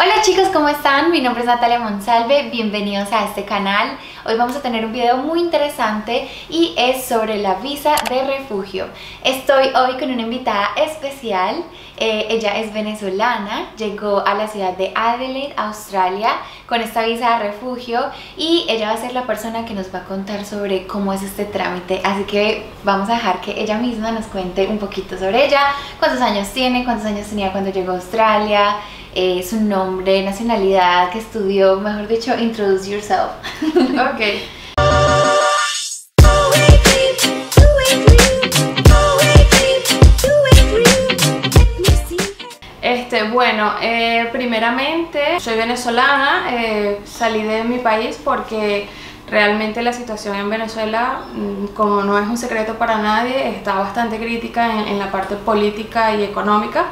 Hola chicos, ¿cómo están? Mi nombre es Natalia Monsalve, bienvenidos a este canal. Hoy vamos a tener un video muy interesante y es sobre la visa de refugio. Estoy hoy con una invitada especial, ella es venezolana, llegó a la ciudad de Adelaide, Australia, con esta visa de refugio y ella va a ser la persona que nos va a contar sobre cómo es este trámite, así que vamos a dejar que ella misma nos cuente un poquito sobre ella, cuántos años tiene, cuántos años tenía cuando llegó a Australia, su nombre, nacionalidad, que estudió, mejor dicho, introduce yourself. Okay. Bueno, primeramente soy venezolana, salí de mi país porque realmente la situación en Venezuela, como no es un secreto para nadie, está bastante crítica en la parte política y económica.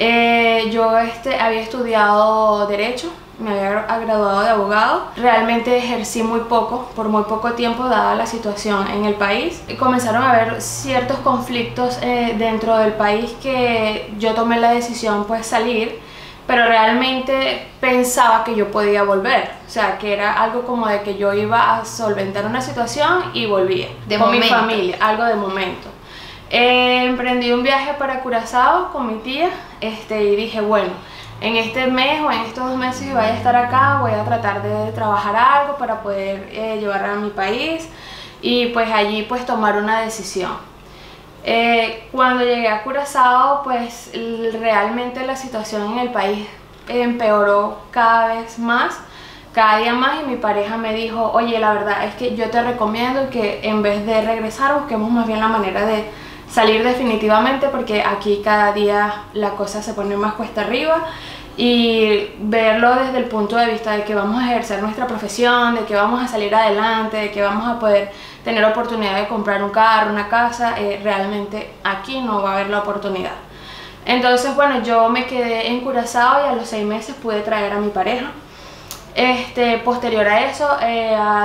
Yo había estudiado Derecho, me había graduado de abogado. Realmente ejercí muy poco, por muy poco tiempo, dada la situación en el país. Y comenzaron a haber ciertos conflictos dentro del país que yo tomé la decisión pues salir, pero realmente pensaba que yo podía volver. O sea, que era algo como de que yo iba a solventar una situación y volvía. Con mi familia, algo de momento. Emprendí un viaje para Curazao con mi tía y dije, bueno, en este mes o en estos 2 meses que vaya a estar acá voy a tratar de trabajar algo para poder llevar a mi país y pues allí pues tomar una decisión. Cuando llegué a Curazao pues realmente la situación en el país empeoró cada vez más, cada día más, y mi pareja me dijo, oye, la verdad es que yo te recomiendo que en vez de regresar busquemos más bien la manera de salir definitivamente, porque aquí cada día la cosa se pone más cuesta arriba, y verlo desde el punto de vista de que vamos a ejercer nuestra profesión, de que vamos a salir adelante, de que vamos a poder tener oportunidad de comprar un carro, una casa, realmente aquí no va a haber la oportunidad. Entonces bueno, yo me quedé en Curazao y a los 6 meses pude traer a mi pareja. Posterior a eso,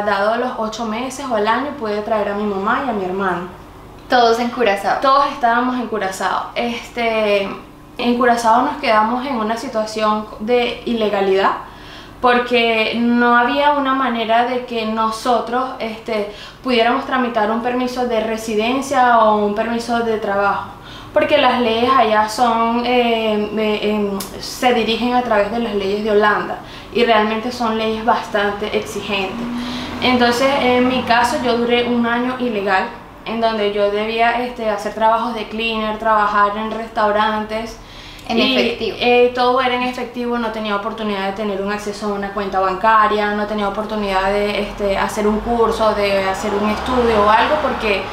dado los 8 meses o el año, pude traer a mi mamá y a mi hermano. Todos en Curazao. Todos estábamos en Curazao. En Curazao nos quedamos en una situación de ilegalidad porque no había una manera de que nosotros pudiéramos tramitar un permiso de residencia o un permiso de trabajo, porque las leyes allá son, se dirigen a través de las leyes de Holanda y realmente son leyes bastante exigentes. Entonces en mi caso yo duré 1 año ilegal, en donde yo debía hacer trabajos de cleaner, trabajar en restaurantes. En efectivo. Todo era en efectivo, no tenía oportunidad de tener un acceso a una cuenta bancaria, no tenía oportunidad de hacer un curso, de hacer un estudio o algo, porque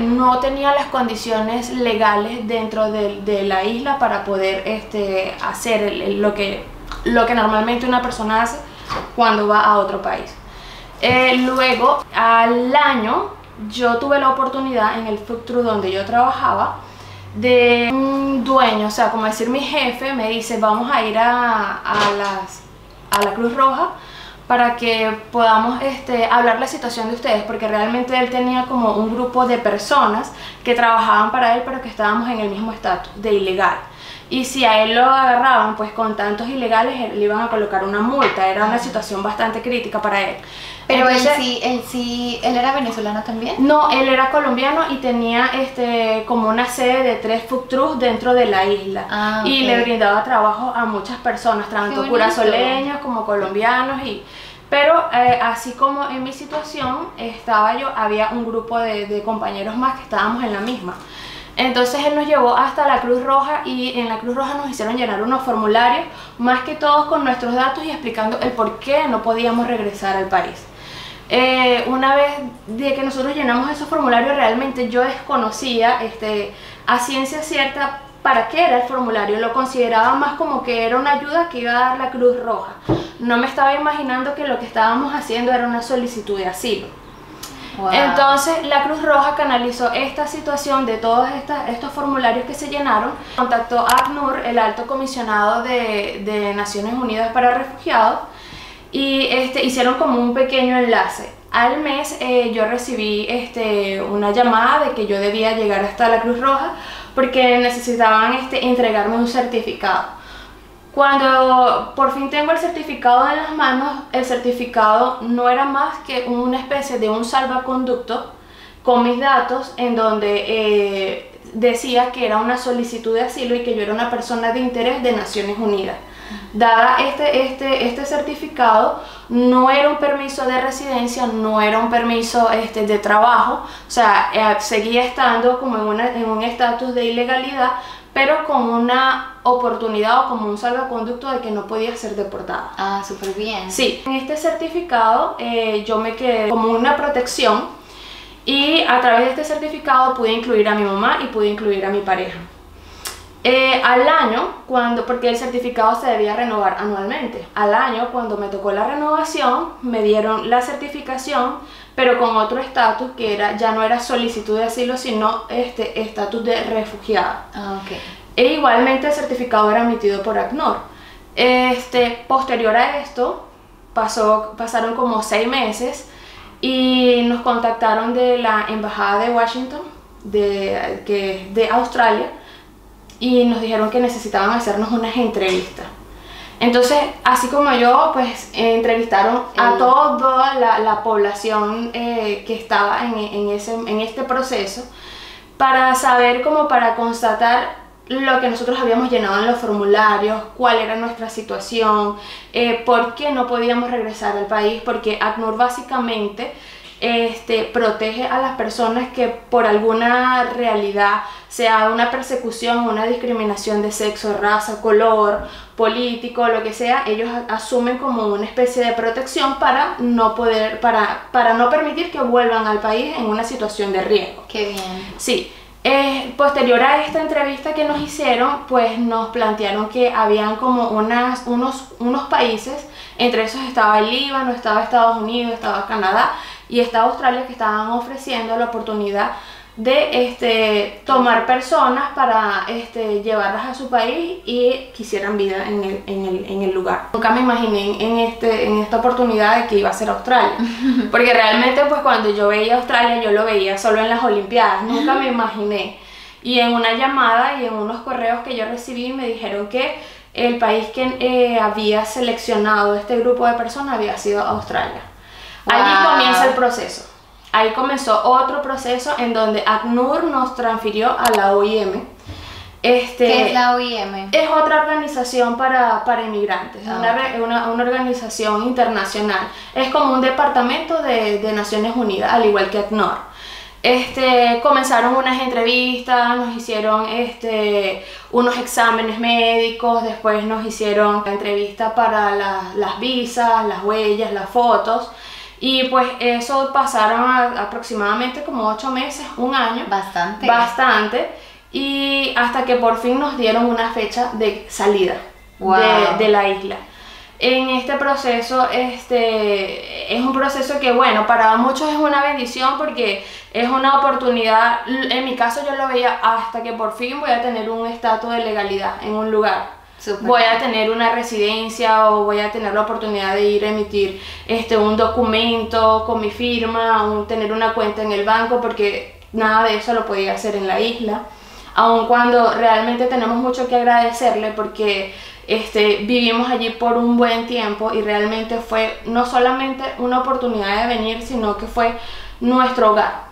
no tenía las condiciones legales dentro de la isla para poder hacer lo que normalmente una persona hace cuando va a otro país. Luego, al año, yo tuve la oportunidad en el food truck donde yo trabajaba de un dueño, o sea, como decir mi jefe, me dice vamos a ir a la Cruz Roja para que podamos hablar la situación de ustedes, porque realmente él tenía como un grupo de personas que trabajaban para él pero que estábamos en el mismo estatus de ilegal, y si a él lo agarraban pues con tantos ilegales le iban a colocar una multa. Era una situación bastante crítica para él. Pero entonces, él era venezolano también. No, él era colombiano y tenía como una sede de 3 food trucks dentro de la isla. Ah, okay. Y le brindaba trabajo a muchas personas, tanto curazoleños como colombianos. Pero así como en mi situación estaba yo, había un grupo de compañeros más que estábamos en la misma. Entonces él nos llevó hasta la Cruz Roja y en la Cruz Roja nos hicieron llenar unos formularios, más que todos con nuestros datos y explicando el por qué no podíamos regresar al país. Una vez de que nosotros llenamos esos formularios, realmente yo desconocía a ciencia cierta para qué era el formulario. Lo consideraba más como que era una ayuda que iba a dar la Cruz Roja. No me estaba imaginando que lo que estábamos haciendo era una solicitud de asilo. Wow. Entonces la Cruz Roja canalizó esta situación de todos estos formularios que se llenaron, contactó a ACNUR, el Alto Comisionado de Naciones Unidas para Refugiados, y hicieron como un pequeño enlace. Al mes yo recibí una llamada de que yo debía llegar hasta la Cruz Roja porque necesitaban entregarme un certificado. Cuando por fin tengo el certificado en las manos, el certificado no era más que una especie de un salvaconducto con mis datos, en donde decía que era una solicitud de asilo y que yo era una persona de interés de Naciones Unidas. Dada este certificado, no era un permiso de residencia, no era un permiso de trabajo, o sea, seguía estando como en un estatus de ilegalidad, pero con una oportunidad o como un salvoconducto de que no podía ser deportada. Ah, súper bien. Sí, en este certificado yo me quedé como una protección, y a través de este certificado pude incluir a mi mamá y pude incluir a mi pareja. Al año, porque el certificado se debía renovar anualmente, al año cuando me tocó la renovación me dieron la certificación, pero con otro estatus que era, ya no era solicitud de asilo, sino estatus de refugiada. Okay. E igualmente el certificado era emitido por ACNUR. Posterior a esto pasaron como 6 meses y nos contactaron de la embajada de Washington, de Australia, y nos dijeron que necesitaban hacernos unas entrevistas. Entonces, así como yo, pues entrevistaron a toda la población que estaba en este proceso, para saber, como para constatar lo que nosotros habíamos llenado en los formularios, cuál era nuestra situación, por qué no podíamos regresar al país, porque ACNUR básicamente protege a las personas que por alguna realidad, sea una persecución, una discriminación de sexo, raza, color, político, lo que sea, ellos asumen como una especie de protección para no permitir que vuelvan al país en una situación de riesgo. Qué bien. Sí. Posterior a esta entrevista que nos hicieron, pues nos plantearon que habían como unos países, entre esos estaba el Líbano, estaba Estados Unidos, estaba Canadá y estaba Australia, que estaban ofreciendo la oportunidad de tomar personas para llevarlas a su país y que hicieran vida en el lugar. Nunca me imaginé en esta oportunidad de que iba a ser Australia, porque realmente pues cuando yo veía Australia yo lo veía solo en las Olimpiadas, nunca me imaginé. Y en una llamada y en unos correos que yo recibí me dijeron que el país que había seleccionado este grupo de personas había sido Australia. Wow. Allí comienza el proceso. Ahí comenzó otro proceso en donde ACNUR nos transfirió a la OIM. ¿Qué es la OIM? Es otra organización para inmigrantes, okay. una organización internacional. Es como un departamento de Naciones Unidas, al igual que ACNUR. Comenzaron unas entrevistas, nos hicieron unos exámenes médicos, después nos hicieron la entrevista para las visas, las huellas, las fotos. Y pues eso pasaron aproximadamente como 8 meses, un año. Bastante. Bastante. Y hasta que por fin nos dieron una fecha de salida. Wow. de la isla. En este proceso, es un proceso que, bueno, para muchos es una bendición porque es una oportunidad. En mi caso yo lo veía hasta que por fin voy a tener un estatus de legalidad en un lugar. Super. Voy a tener una residencia o voy a tener la oportunidad de ir a emitir un documento con mi firma, tener una cuenta en el banco, porque nada de eso lo podía hacer en la isla. Aun cuando realmente tenemos mucho que agradecerle, porque vivimos allí por un buen tiempo y realmente fue no solamente una oportunidad de venir, sino que fue nuestro hogar.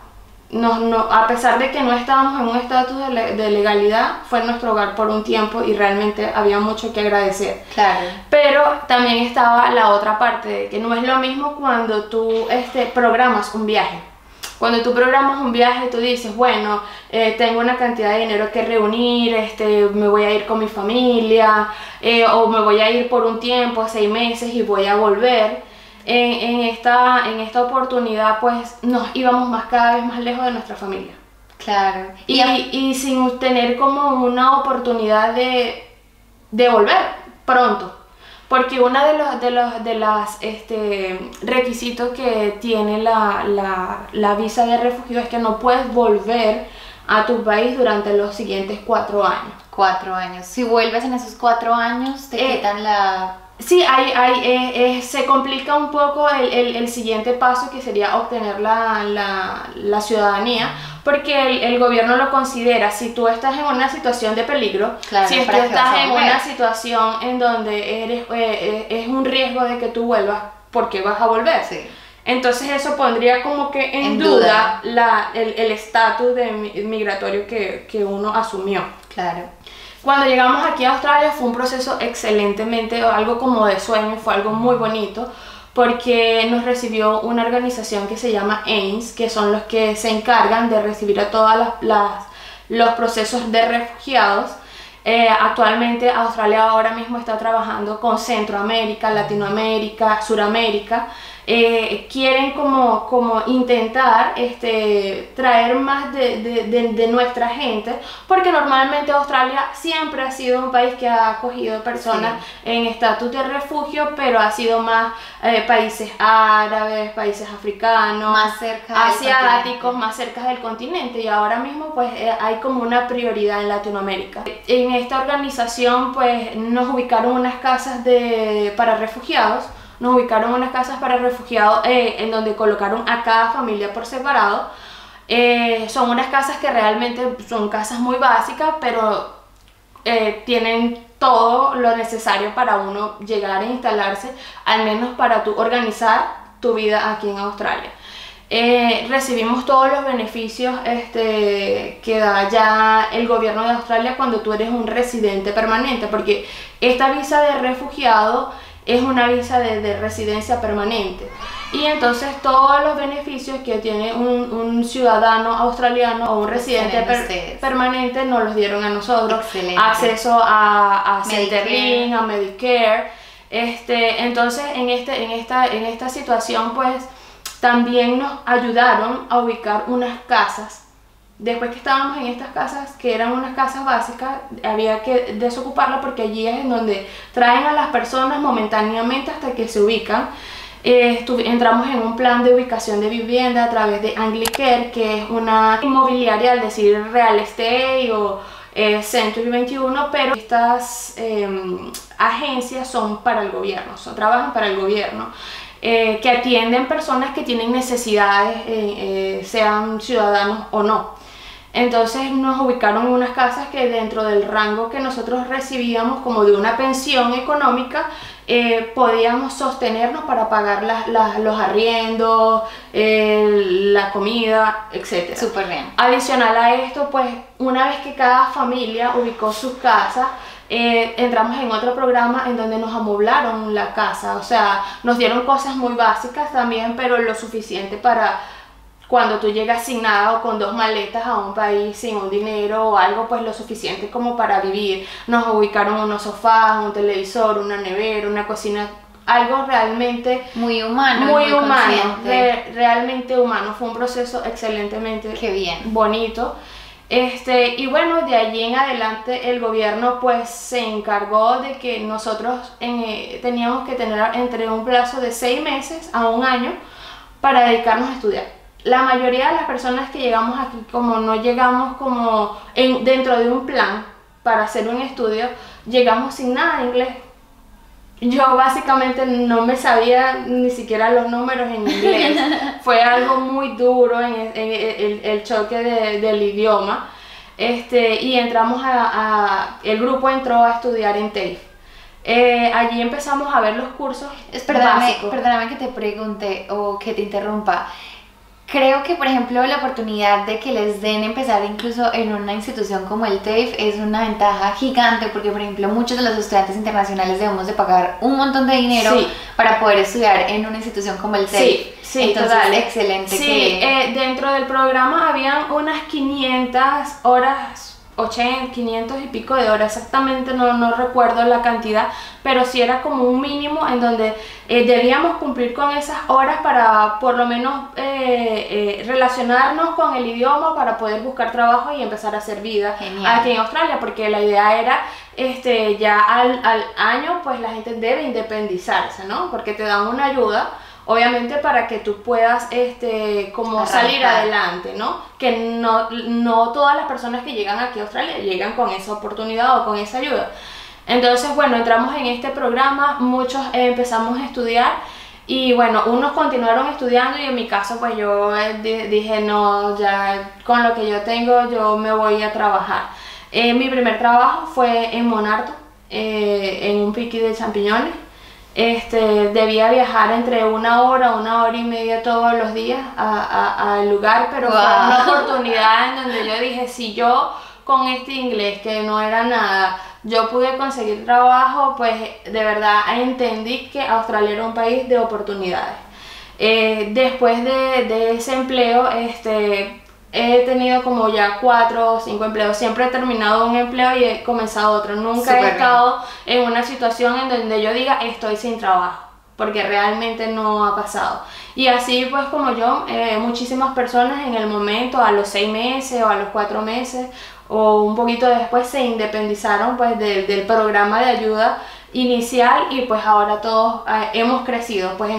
A pesar de que no estábamos en un estatus de legalidad, fue nuestro hogar por un tiempo y realmente había mucho que agradecer. Claro. Pero también estaba la otra parte, de que no es lo mismo cuando tú programas un viaje. Cuando tú programas un viaje, tú dices, bueno, tengo una cantidad de dinero que reunir, me voy a ir con mi familia, o me voy a ir por un tiempo, 6 meses, y voy a volver. En esta oportunidad pues nos íbamos cada vez más lejos de nuestra familia. Claro. Y sin tener como una oportunidad de volver pronto. Porque uno de los requisitos que tiene la visa de refugio es que no puedes volver a tu país durante los siguientes 4 años. 4 años. Si vuelves en esos 4 años, te quitan la... Sí, se complica un poco el siguiente paso, que sería obtener la ciudadanía, porque el gobierno lo considera, si tú estás en una situación de peligro, claro, si tú estás en una situación en donde eres, es un riesgo de que tú vuelvas, ¿por qué vas a volver? Sí. Entonces eso pondría como que en duda el estatus migratorio que uno asumió. Claro. Cuando llegamos aquí a Australia fue un proceso excelentemente, algo como de sueño, fue algo muy bonito, porque nos recibió una organización que se llama AIMS, que son los que se encargan de recibir a todos los procesos de refugiados. Actualmente Australia ahora mismo está trabajando con Centroamérica, Latinoamérica, Suramérica. Quieren como intentar traer más de nuestra gente, porque normalmente Australia siempre ha sido un país que ha acogido personas en estatus de refugio, pero ha sido más países árabes, países africanos, más cerca asiáticos, más cerca del continente, y ahora mismo pues hay como una prioridad en Latinoamérica. En esta organización pues nos ubicaron unas casas para refugiados. Nos ubicaron unas casas para refugiados en donde colocaron a cada familia por separado. Son unas casas que realmente son casas muy básicas, pero tienen todo lo necesario para uno llegar e instalarse, al menos para tú organizar tu vida aquí en Australia. Recibimos todos los beneficios que da ya el gobierno de Australia cuando tú eres un residente permanente, porque esta visa de refugiado es una visa de residencia permanente, y entonces todos los beneficios que tiene un ciudadano australiano o un residente permanente nos los dieron a nosotros. Excelente. Acceso a Centrelink, a Medicare. Entonces en esta situación pues también nos ayudaron a ubicar unas casas. Después que estábamos en estas casas, que eran unas casas básicas, había que desocuparlas, porque allí es en donde traen a las personas momentáneamente hasta que se ubican. Entramos en un plan de ubicación de vivienda a través de Anglicare, que es una inmobiliaria, al decir real estate o Century 21, pero estas agencias son para el gobierno, trabajan para el gobierno. Que atienden personas que tienen necesidades, sean ciudadanos o no. Entonces nos ubicaron en unas casas que dentro del rango que nosotros recibíamos como de una pensión económica, podíamos sostenernos para pagar los arriendos, la comida, etc. Súper bien. Adicional a esto, pues una vez que cada familia ubicó sus casas, entramos en otro programa en donde nos amoblaron la casa, o sea, nos dieron cosas muy básicas también, pero lo suficiente para cuando tú llegas sin nada o con 2 maletas a un país, sin un dinero o algo, pues lo suficiente como para vivir. Nos ubicaron unos sofás, un televisor, una nevera, una cocina, algo realmente muy humano, realmente humano. Fue un proceso excelentemente bonito. Y bueno, de allí en adelante el gobierno pues se encargó de que nosotros teníamos que tener entre un plazo de 6 meses a 1 año para dedicarnos a estudiar. La mayoría de las personas que llegamos aquí, como no llegamos como dentro de un plan para hacer un estudio, llegamos sin nada de inglés. Yo básicamente no me sabía ni siquiera los números en inglés. Fue algo muy duro el choque del idioma. Y entramos el grupo entró a estudiar en TAFE. Allí empezamos a ver los cursos básicos. Perdóname que te pregunte o que te interrumpa. Creo que, por ejemplo, la oportunidad de que les den empezar incluso en una institución como el TAFE es una ventaja gigante, porque, por ejemplo, muchos de los estudiantes internacionales debemos de pagar un montón de dinero para poder estudiar en una institución como el TAFE. Sí, sí, entonces, total. Excelente. Sí, dentro del programa habían unas 500 horas, 80, 500 y pico de horas, exactamente no recuerdo la cantidad, pero sí era como un mínimo en donde debíamos cumplir con esas horas para por lo menos relacionarnos con el idioma para poder buscar trabajo y empezar a hacer vida. Genial. Aquí en Australia, porque la idea era ya al año pues la gente debe independizarse, ¿no? Porque te dan una ayuda obviamente para que tú puedas como salir adelante, ¿no? Que no todas las personas que llegan aquí a Australia llegan con esa oportunidad o con esa ayuda. Entonces, bueno, entramos en este programa, muchos empezamos a estudiar y bueno, unos continuaron estudiando y en mi caso pues yo dije no, ya con lo que yo tengo yo me voy a trabajar. Mi primer trabajo fue en Monarto, en un piqui de champiñones. Debía viajar entre una hora y media todos los días al lugar, pero fue una oportunidad en donde yo dije, si yo con este inglés, que no era nada, yo pude conseguir trabajo, pues de verdad entendí que Australia era un país de oportunidades. Después de ese empleo, he tenido como ya 4 o 5 empleos, siempre he terminado un empleo y he comenzado otro, nunca he estado en una situación en donde yo diga estoy sin trabajo, porque realmente no ha pasado. Y así pues como yo, muchísimas personas en el momento, a los 6 meses o a los 4 meses o un poquito después se independizaron pues del programa de ayuda inicial y pues ahora todos hemos crecido, pues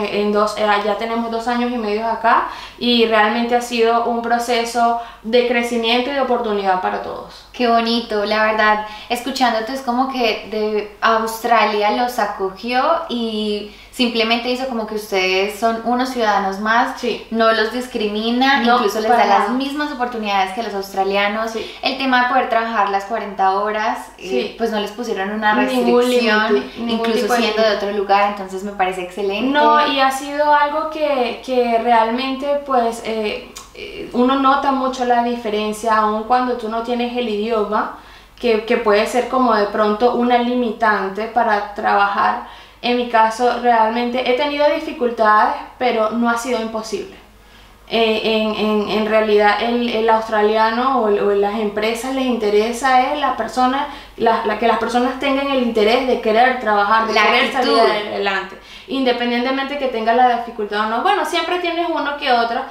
ya tenemos 2 años y medio acá y realmente ha sido un proceso de crecimiento y de oportunidad para todos. Qué bonito, la verdad, escuchándote es como que Australia los acogió y simplemente hizo como que ustedes son unos ciudadanos más, sí. No los discrimina, no, incluso les da las mismas oportunidades que los australianos. Sí. El tema de poder trabajar las 40 horas, sí. Pues no les pusieron una restricción, incluso siendo de otro lugar, entonces me parece excelente. No, y ha sido algo que realmente pues uno nota mucho la diferencia, aun cuando tú no tienes el idioma, que puede ser como de pronto una limitante para trabajar. En mi caso realmente he tenido dificultades, pero no ha sido imposible. En realidad el australiano o las empresas les interesa es que las personas tengan el interés de querer trabajar, de querer salir adelante, independientemente que tenga la dificultad o no. Bueno, siempre tienes uno que otro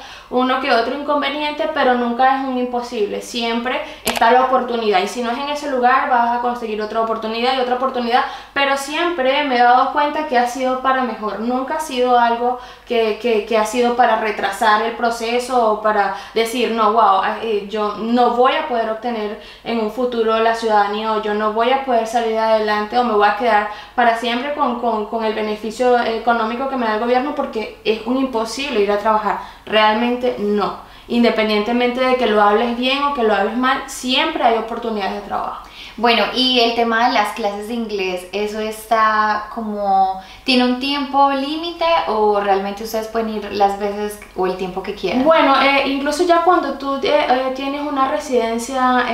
inconveniente, pero nunca es un imposible, siempre está la oportunidad y si no es en ese lugar vas a conseguir otra oportunidad y otra oportunidad, pero siempre me he dado cuenta que ha sido para mejor, nunca ha sido algo que ha sido para retrasar el proceso o para decir no, wow, yo no voy a poder obtener en un futuro la ciudadanía o yo no voy a poder salir adelante o me voy a quedar para siempre con el beneficio económico que me da el gobierno porque es un imposible ir a trabajar. Realmente no, independientemente de que lo hables bien o que lo hables mal, siempre hay oportunidades de trabajo. Bueno, y el tema de las clases de inglés, ¿eso está como, tiene un tiempo límite o realmente ustedes pueden ir las veces o el tiempo que quieran? Bueno, incluso ya cuando tú tienes una residencia,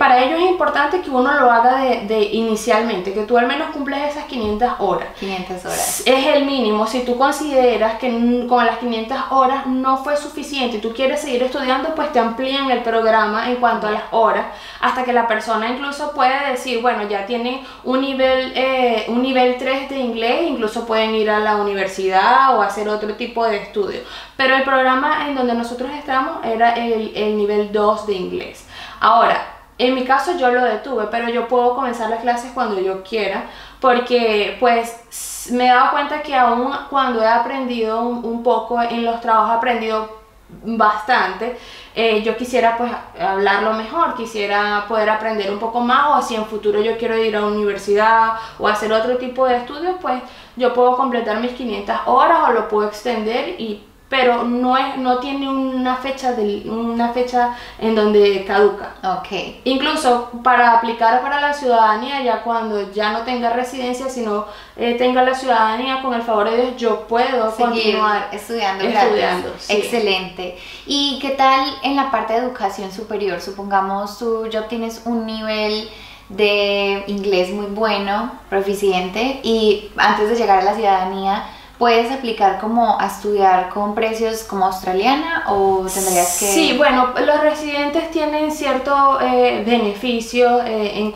para ellos es importante que uno lo haga inicialmente, que tú al menos cumples esas 500 horas. 500 horas. Es el mínimo. Si tú consideras que con las 500 horas no fue suficiente y tú quieres seguir estudiando, pues te amplían el programa en cuanto a las horas, hasta que la persona incluso puede decir, bueno, ya tienen un nivel 3 de inglés, incluso pueden ir a la universidad o hacer otro tipo de estudio. Pero el programa en donde nosotros estamos era el nivel 2 de inglés. Ahora, en mi caso yo lo detuve, pero yo puedo comenzar las clases cuando yo quiera, porque pues me he dado cuenta que aún cuando he aprendido un poco en los trabajos, he aprendido bastante, yo quisiera pues hablarlo mejor, quisiera poder aprender un poco más, o si en futuro yo quiero ir a la universidad o hacer otro tipo de estudios, pues yo puedo completar mis 500 horas o lo puedo extender y... pero no tiene una fecha en donde caduca. Okay. Incluso para aplicar para la ciudadanía, ya cuando ya no tenga residencia, sino tenga la ciudadanía, con el favor de Dios, yo puedo continuar estudiando. Sí. Excelente. ¿Y qué tal en la parte de educación superior? Supongamos tú ya tienes un nivel de inglés muy bueno, proficiente, y antes de llegar a la ciudadanía, ¿puedes aplicar como a estudiar con precios como australiana o tendrías que...? Sí, bueno, los residentes tienen cierto beneficio,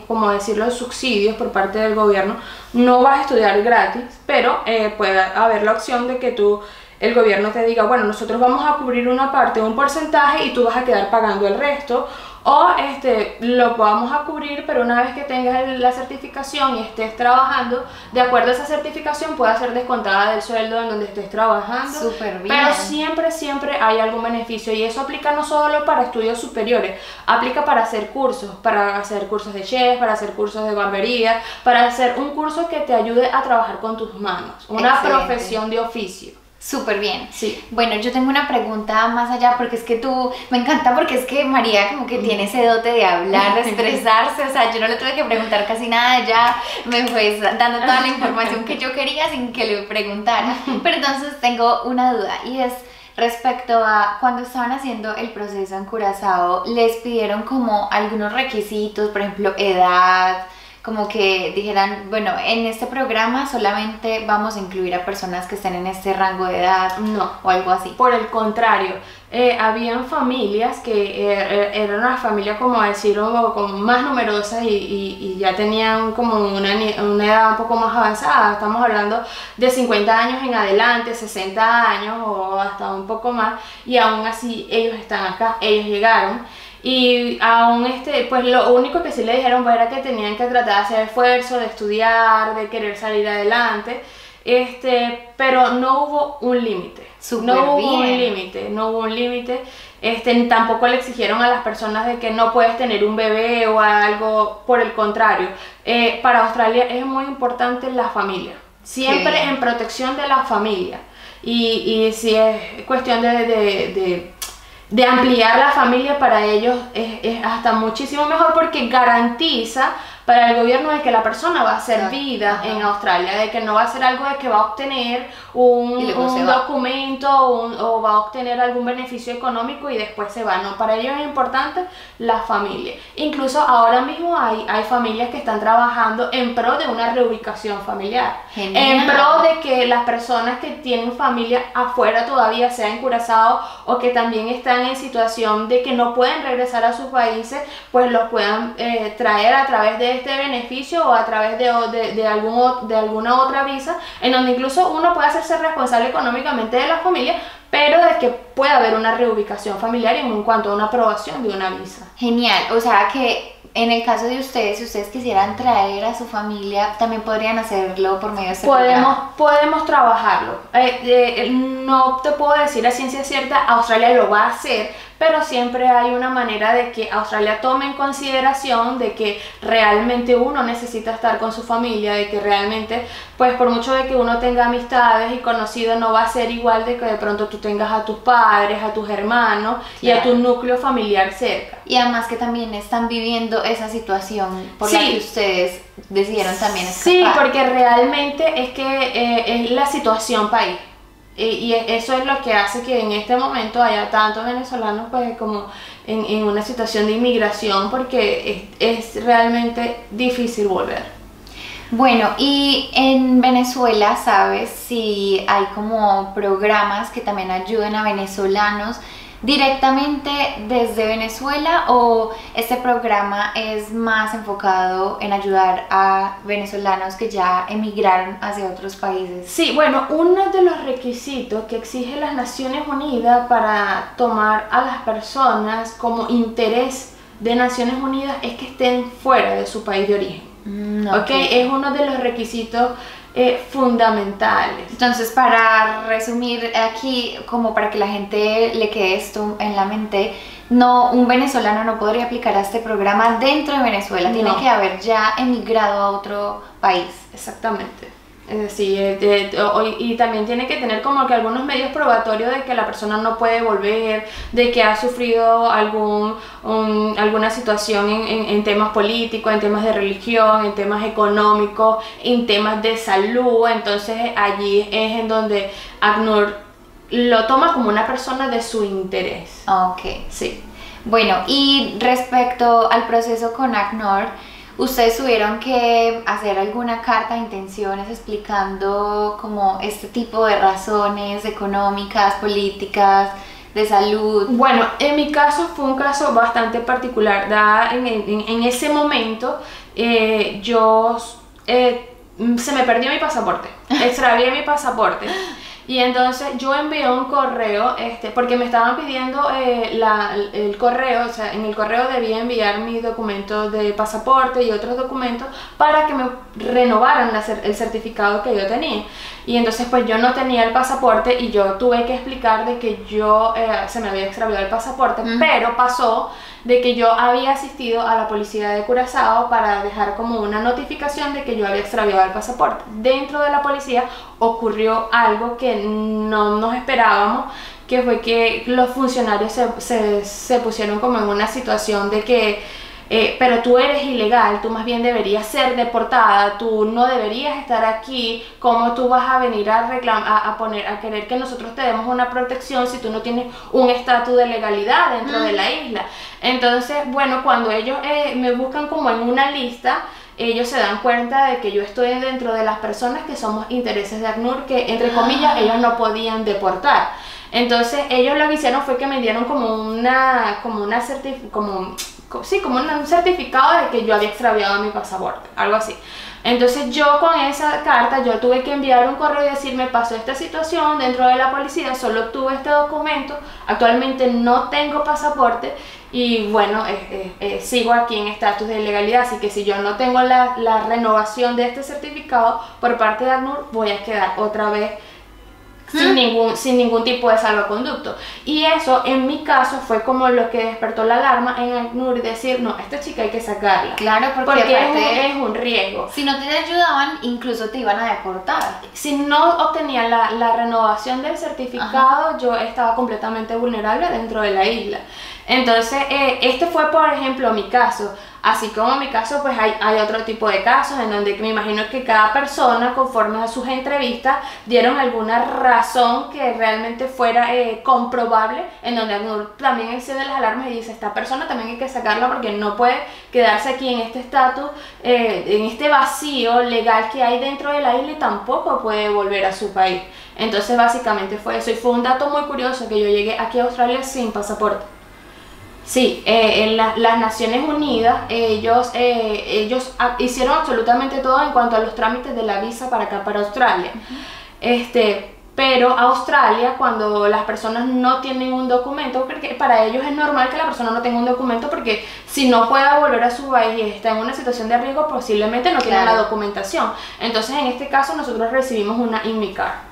como decirlo, subsidios por parte del gobierno. No vas a estudiar gratis, pero puede haber la opción de que el gobierno te diga, bueno, nosotros vamos a cubrir una parte, un porcentaje y tú vas a quedar pagando el resto. o lo vamos a cubrir, pero una vez que tengas la certificación y estés trabajando, de acuerdo a esa certificación puede ser descontada del sueldo en donde estés trabajando. Súper bien. Pero siempre hay algún beneficio, y eso aplica no solo para estudios superiores, aplica para hacer cursos, de chef, para hacer cursos de barbería, para hacer un curso que te ayude a trabajar con tus manos, una Excelente. Profesión de oficio. Súper bien. Sí. Bueno, yo tengo una pregunta más allá, porque es que tú, me encanta, porque es que María como que tiene ese dote de hablar, de expresarse, o sea, yo no le tuve que preguntar casi nada, ya me fue dando toda la información que yo quería sin que le preguntara. Pero entonces tengo una duda, y es respecto a cuando estaban haciendo el proceso en Curazao, les pidieron como algunos requisitos, por ejemplo, edad, como que dijeran, bueno, en este programa solamente vamos a incluir a personas que estén en este rango de edad, no, o algo así. Por el contrario, habían familias que eran una familia, como decir, como más numerosas, y ya tenían como una edad un poco más avanzada. Estamos hablando de 50 años en adelante, 60 años o hasta un poco más, y aún así ellos están acá, ellos llegaron. Y aún pues lo único que sí le dijeron era que tenían que tratar de hacer esfuerzo, de estudiar, de querer salir adelante, pero no hubo un límite. No hubo un límite, no hubo un límite. Tampoco le exigieron a las personas de que no puedes tener un bebé o algo, por el contrario. Para Australia es muy importante la familia, siempre sí. en protección de la familia. Y si es cuestión de ampliar la familia, para ellos es hasta muchísimo mejor, porque garantiza para el gobierno de que la persona va a ser vida en Australia, de que no va a ser algo de que va a obtener un documento o va a obtener algún beneficio económico y después se va. No, para ellos es importante la familia. Incluso ahora mismo hay familias que están trabajando en pro de una reubicación familiar. Genial. En pro de que las personas que tienen familia afuera todavía, sea en Curazao o que también están en situación de que no pueden regresar a sus países, pues los puedan traer a través de este beneficio o a través de alguna otra visa, en donde incluso uno puede hacerse responsable económicamente de la familia, pero de que pueda haber una reubicación familiar en cuanto a una aprobación de una visa. Genial, o sea que en el caso de ustedes, si ustedes quisieran traer a su familia, también podrían hacerlo por medio de este programa. Podemos trabajarlo. No te puedo decir a ciencia cierta, Australia lo va a hacer, pero siempre hay una manera de que Australia tome en consideración de que realmente uno necesita estar con su familia, de que realmente, pues por mucho de que uno tenga amistades y conocidos, no va a ser igual de que de pronto tú tengas a tus padres, a tus hermanos y a tu núcleo familiar cerca. Y además que también están viviendo esa situación por la que ustedes decidieron también escapar. Sí, porque realmente es que es la situación país. Y eso es lo que hace que en este momento haya tantos venezolanos pues como en una situación de inmigración, porque es realmente difícil volver. Bueno, y en Venezuela, ¿sabes si hay como programas que también ayuden a venezolanos directamente desde Venezuela, o este programa es más enfocado en ayudar a venezolanos que ya emigraron hacia otros países? Sí, bueno, uno de los requisitos que exige las Naciones Unidas para tomar a las personas como interés de Naciones Unidas es que estén fuera de su país de origen. Okay. Es uno de los requisitos fundamentales. Entonces, para resumir aquí, como para que la gente le quede esto en la mente, no, un venezolano no podría aplicar a este programa dentro de Venezuela, tiene que haber ya emigrado a otro país. Exactamente. Sí, y también tiene que tener como que algunos medios probatorios de que la persona no puede volver, de que ha sufrido alguna situación en temas políticos, en temas de religión, en temas económicos, en temas de salud. Entonces allí es en donde ACNUR lo toma como una persona de su interés. Ok. Sí. Bueno, y respecto al proceso con ACNUR, ¿ustedes tuvieron que hacer alguna carta de intenciones explicando como este tipo de razones económicas, políticas, de salud? Bueno, en mi caso fue un caso bastante particular. En ese momento se me perdió mi pasaporte, extravié mi pasaporte. Y entonces yo envié un correo, porque me estaban pidiendo el correo, o sea, en el correo debía enviar mi documento de pasaporte y otros documentos para que me renovaran el certificado que yo tenía. Y entonces pues yo no tenía el pasaporte y yo tuve que explicar de que yo se me había extraviado el pasaporte, pero pasó de que yo había asistido a la policía de Curazao para dejar como una notificación de que yo había extraviado el pasaporte. Dentro de la policía ocurrió algo que no nos esperábamos, que fue que los funcionarios se pusieron como en una situación de que pero tú eres ilegal, tú más bien deberías ser deportada, tú no deberías estar aquí, ¿cómo tú vas a venir a querer que nosotros te demos una protección si tú no tienes un estatus de legalidad dentro de la isla? Entonces, bueno, cuando ellos me buscan como en una lista, ellos se dan cuenta de que yo estoy dentro de las personas que somos intereses de ACNUR, que entre comillas ellos no podían deportar. Entonces ellos lo que hicieron fue que me dieron como un certificado de que yo había extraviado mi pasaporte, algo así. Entonces yo con esa carta yo tuve que enviar un correo y decir: me pasó esta situación dentro de la policía, solo tuve este documento, actualmente no tengo pasaporte y bueno, sigo aquí en estatus de ilegalidad, así que si yo no tengo la renovación de este certificado por parte de ACNUR, voy a quedar otra vez sin ningún tipo de salvoconducto. Y eso en mi caso fue como lo que despertó la alarma en ACNUR y decir: no, esta chica hay que sacarla. Claro, porque es un riesgo. Si no te ayudaban, incluso te iban a deportar. Si no obtenía la renovación del certificado, yo estaba completamente vulnerable dentro de la isla. Entonces, este fue por ejemplo mi caso. Así como en mi caso, pues hay otro tipo de casos en donde me imagino que cada persona, conforme a sus entrevistas, dieron alguna razón que realmente fuera comprobable, en donde ACNUR también enciende las alarmas y dice: esta persona también hay que sacarla porque no puede quedarse aquí en este estatus, en este vacío legal que hay dentro de la isla, y tampoco puede volver a su país. Entonces básicamente fue eso, y fue un dato muy curioso que yo llegué aquí a Australia sin pasaporte. Sí, en las Naciones Unidas ellos hicieron absolutamente todo en cuanto a los trámites de la visa para acá, para Australia. Pero Australia, cuando las personas no tienen un documento, porque para ellos es normal que la persona no tenga un documento, porque si no pueda volver a su país y está en una situación de riesgo, posiblemente no tenga la documentación. Entonces, en este caso, nosotros recibimos una IMICAR.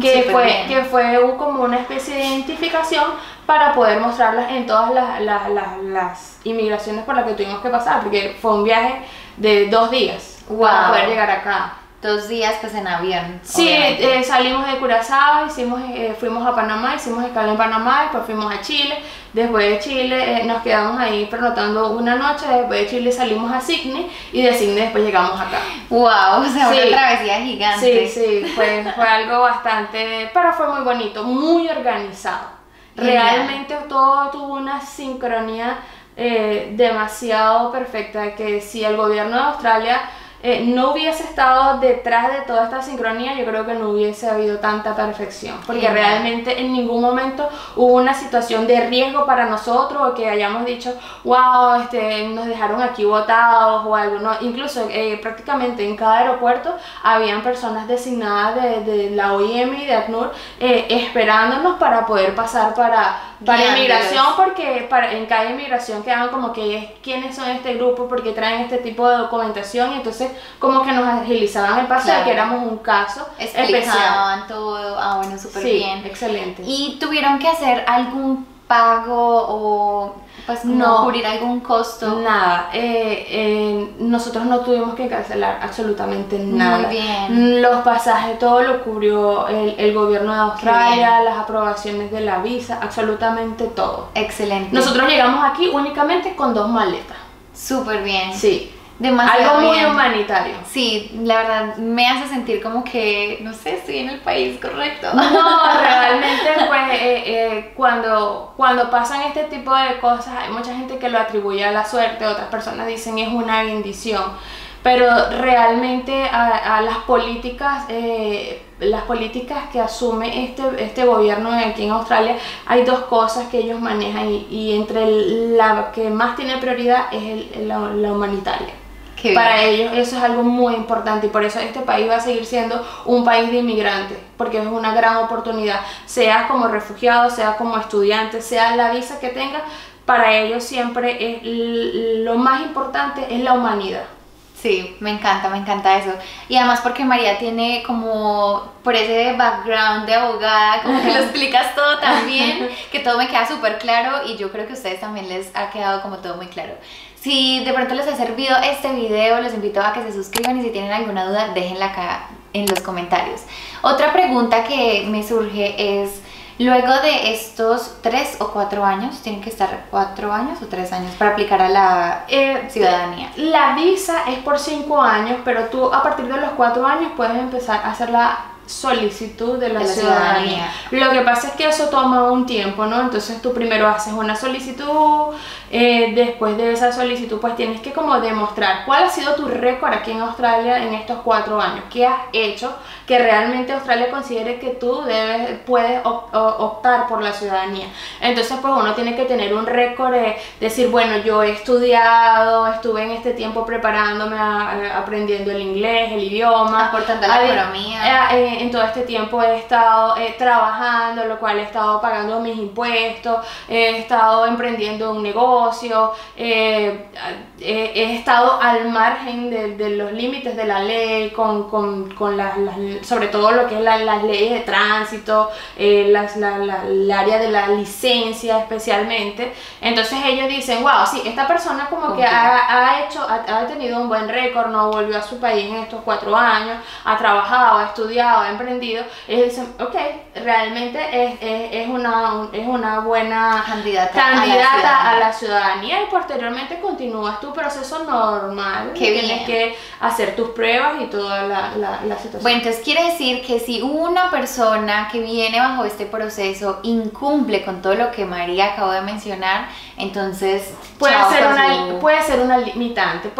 Que fue como una especie de identificación para poder mostrarlas en todas las inmigraciones por las que tuvimos que pasar, porque fue un viaje de 2 días para poder llegar acá. 2 días pues en avión. Sí, salimos de Curazao, fuimos a Panamá, hicimos escala en Panamá, después fuimos a Chile. Después de Chile nos quedamos ahí pernotando una noche, después de Chile salimos a Sídney y de Sídney después llegamos acá. ¡Wow! O sea, una travesía gigante. Sí, fue algo bastante, pero fue muy bonito, muy organizado. Realmente todo tuvo una sincronía demasiado perfecta, que si el gobierno de Australia no hubiese estado detrás de toda esta sincronía, yo creo que no hubiese habido tanta perfección, porque realmente en ningún momento hubo una situación de riesgo para nosotros, o que hayamos dicho: wow, nos dejaron aquí botados o algo. No, incluso prácticamente en cada aeropuerto habían personas designadas de la OIM y de ACNUR esperándonos para poder pasar para inmigración, porque en cada inmigración quedaban como que quiénes son este grupo, porque traen este tipo de documentación, y entonces como que nos agilizaban el paseo, que éramos un caso especial. Explicaban todo, bueno, súper bien. Excelente. ¿Y tuvieron que hacer algún pago o pues no cubrir algún costo? Nada, nosotros no tuvimos que cancelar absolutamente nada. Muy bien. Los pasajes, todo lo cubrió el gobierno de Australia, las aprobaciones de la visa, absolutamente todo. Excelente. Nosotros llegamos aquí únicamente con 2 maletas. Súper bien. Sí. Demasiado algo muy humanitario. Sí, la verdad me hace sentir como que, no sé, estoy en el país correcto. No, realmente pues cuando pasan este tipo de cosas, hay mucha gente que lo atribuye a la suerte, otras personas dicen es una bendición, pero realmente a las políticas que asume este gobierno aquí en Australia, hay 2 cosas que ellos manejan, y entre la que más tiene prioridad es la humanitaria. para ellos eso es algo muy importante, y por eso este país va a seguir siendo un país de inmigrantes, porque es una gran oportunidad, sea como refugiado, sea como estudiante, sea la visa que tenga, para ellos siempre es lo más importante es la humanidad. Sí, me encanta eso. Y además porque María tiene como, por ese background de abogada, como que lo explicas todo tan bien, que todo me queda súper claro, y yo creo que a ustedes también les ha quedado como todo muy claro. Si de pronto les ha servido este video, los invito a que se suscriban, y si tienen alguna duda, déjenla acá en los comentarios. Otra pregunta que me surge es, luego de estos 3 o 4 años, tienen que estar 4 años o 3 años para aplicar a la ciudadanía. La visa es por 5 años, pero tú a partir de los 4 años puedes empezar a hacer la solicitud de la ciudadanía. Lo que pasa es que eso toma un tiempo, ¿no? Entonces tú primero haces una solicitud, después de esa solicitud pues tienes que como demostrar cuál ha sido tu récord aquí en Australia en estos 4 años, qué has hecho que realmente Australia considere que tú puedes optar por la ciudadanía. Entonces pues uno tiene que tener un récord de decir, bueno, yo he estudiado, estuve en este tiempo preparándome, aprendiendo el inglés, el idioma, aportando a la economía, en todo este tiempo he estado trabajando, lo cual he estado pagando mis impuestos, he estado emprendiendo un negocio, he estado al margen de los límites de la ley, con sobre todo lo que es las leyes de tránsito, el área de la licencia especialmente. Entonces ellos dicen, wow, sí, esta persona como que ha tenido un buen récord, no volvió a su país en estos 4 años, ha trabajado, ha estudiado, ha emprendido. Ellos dicen, ok, realmente es una buena candidata a la ciudadanía, y posteriormente continúas tu proceso normal. Qué bien. Tienes que hacer tus pruebas y toda la situación. Bueno, entonces quiere decir que si una persona que viene bajo este proceso incumple con todo lo que María acabó de mencionar, entonces puede ser una limitante,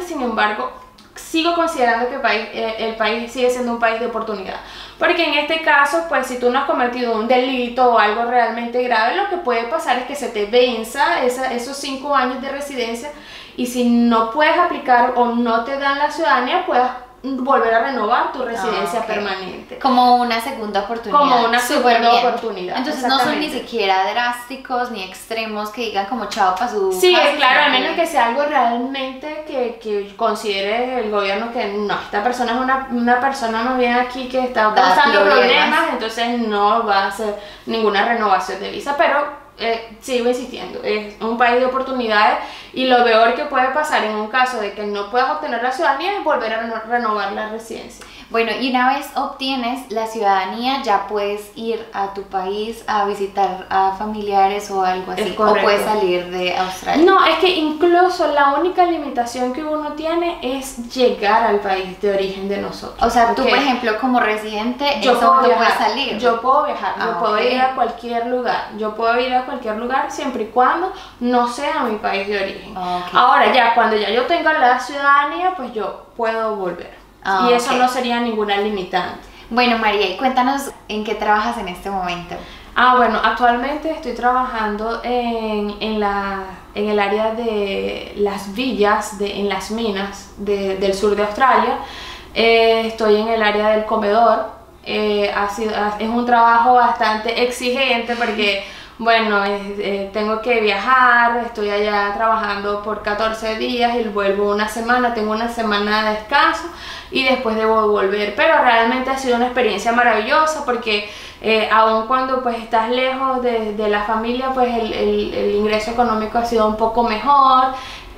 sin embargo sigo considerando que el país sigue siendo un país de oportunidad, porque en este caso pues si tú no has cometido un delito o algo realmente grave, lo que puede pasar es que se te venza esos 5 años de residencia, y si no puedes aplicar o no te dan la ciudadanía, puedas volver a renovar tu residencia permanente. Como una segunda oportunidad. Entonces no son ni siquiera drásticos ni extremos que digan como chao para su casa, claro, al menos que sea algo realmente que considere el gobierno que no, esta persona es una persona más bien aquí que está pasando problemas, entonces no va a hacer ninguna renovación de visa, pero... sigo insistiendo, es un país de oportunidades, y lo peor que puede pasar en un caso de que no puedas obtener la ciudadanía es volver a renovar la residencia. Bueno, y una vez obtienes la ciudadanía ya puedes ir a tu país a visitar a familiares o algo así, o puedes salir de Australia. No, es que incluso la única limitación que uno tiene es llegar al país de origen de nosotros. O sea, tú por ejemplo como residente, yo puedo ir a cualquier lugar, cualquier lugar, siempre y cuando no sea mi país de origen. Ahora ya, cuando ya yo tenga la ciudadanía, pues yo puedo volver. Y eso no sería ninguna limitante. Bueno, María, y cuéntanos en qué trabajas en este momento. Bueno, actualmente estoy trabajando en el área de las villas, en las minas del sur de Australia. Estoy en el área del comedor. Es un trabajo bastante exigente porque... Bueno, tengo que viajar, estoy allá trabajando por 14 días y vuelvo una semana, tengo una semana de descanso y después debo volver, pero realmente ha sido una experiencia maravillosa porque aun cuando pues estás lejos de la familia, pues el ingreso económico ha sido un poco mejor.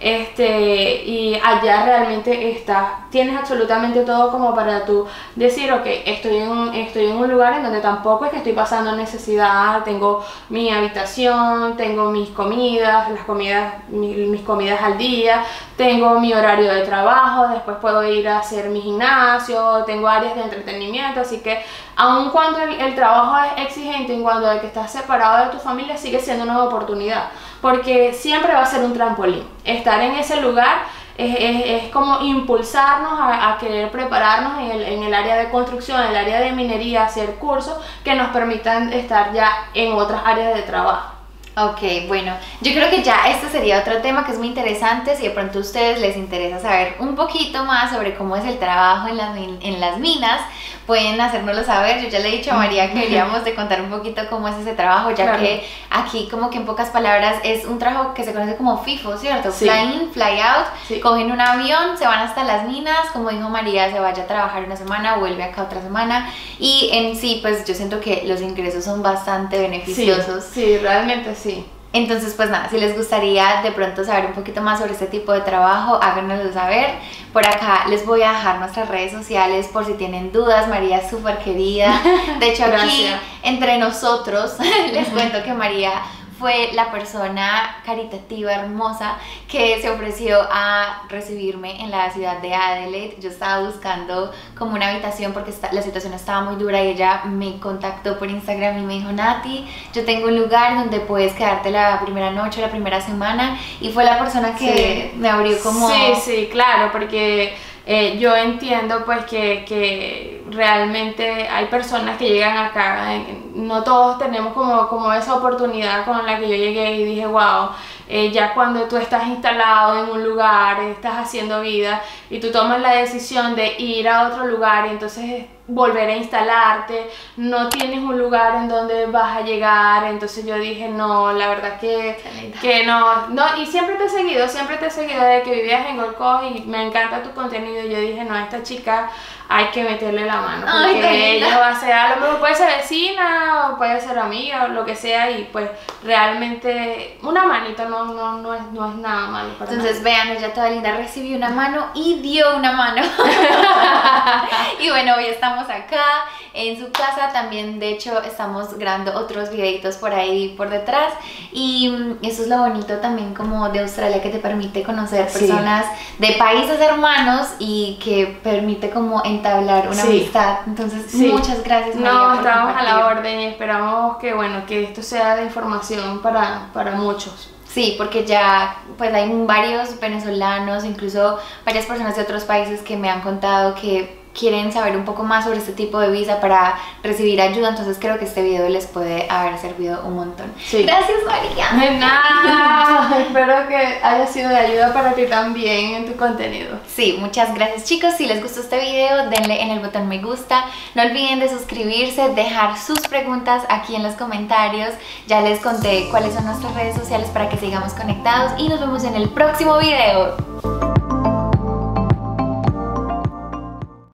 Y allá realmente tienes absolutamente todo como para tú decir, ok, estoy en un lugar en donde tampoco es que estoy pasando necesidad, tengo mi habitación, tengo mis comidas, mis comidas al día, tengo mi horario de trabajo, después puedo ir a hacer mi gimnasio, tengo áreas de entretenimiento, así que aun cuando el trabajo es exigente, en cuanto a que estás separado de tu familia, sigue siendo una oportunidad, porque siempre va a ser un trampolín. Estar en ese lugar es como impulsarnos a querer prepararnos en el área de construcción, en el área de minería, hacer cursos que nos permitan estar ya en otras áreas de trabajo. Ok, bueno, yo creo que ya este sería otro tema que es muy interesante. Si de pronto a ustedes les interesa saber un poquito más sobre cómo es el trabajo en las minas, pueden hacérnoslo saber. Yo ya le he dicho a María que deberíamos de contar un poquito cómo es ese trabajo, ya claro. que aquí como que en pocas palabras es un trabajo que se conoce como FIFO, ¿cierto? Sí. Fly in, fly out, sí. Cogen un avión, se van hasta las minas, como dijo María, se vaya a trabajar una semana, vuelve acá otra semana, y en sí pues yo siento que los ingresos son bastante beneficiosos. Sí, sí, realmente sí. Sí. Entonces pues nada, si les gustaría de pronto saber un poquito más sobre este tipo de trabajo, háganoslo saber. Por acá les voy a dejar nuestras redes sociales por si tienen dudas. María es súper querida, de hecho aquí entre nosotros les cuento que María fue la persona caritativa, hermosa, que se ofreció a recibirme en la ciudad de Adelaide. Yo estaba buscando como una habitación porque la situación estaba muy dura y ella me contactó por Instagram y me dijo: Nati, yo tengo un lugar donde puedes quedarte la primera noche, la primera semana, y fue la persona que sí. me abrió como... Sí, sí, claro, porque yo entiendo pues que realmente hay personas que llegan acá, no todos tenemos como esa oportunidad con la que yo llegué y dije wow, ya cuando tú estás instalado en un lugar, estás haciendo vida y tú tomas la decisión de ir a otro lugar y entonces volver a instalarte, no tienes un lugar en donde vas a llegar, entonces yo dije no, la verdad que no, y siempre te he seguido desde que vivías en Gold Coast y me encanta tu contenido, yo dije no, a esta chica hay que meterle la mano, porque ella va a ser, a lo mejor puede ser vecina, o puede ser amiga, o lo que sea, y pues realmente una manito no es nada malo para entonces nadie. Vean, ella toda linda recibió una mano y dio una mano. Y bueno, hoy estamos acá en su casa, también de hecho estamos grabando otros videitos por ahí por detrás, y eso es lo bonito también como de Australia, que te permite conocer personas sí. de países hermanos y que permite como entablar una sí. amistad. Entonces sí. muchas gracias, María, no, estamos a la orden y esperamos que bueno, que esto sea de información para muchos. Sí, porque ya pues hay varios venezolanos, incluso varias personas de otros países que me han contado que quieren saber un poco más sobre este tipo de visa para recibir ayuda, entonces creo que este video les puede haber servido un montón. Sí. Gracias, María. De nada. Espero que haya sido de ayuda para ti también en tu contenido. Sí, muchas gracias, chicos. Si les gustó este video, denle en el botón me gusta. No olviden de suscribirse, dejar sus preguntas aquí en los comentarios. Ya les conté cuáles son nuestras redes sociales para que sigamos conectados y nos vemos en el próximo video.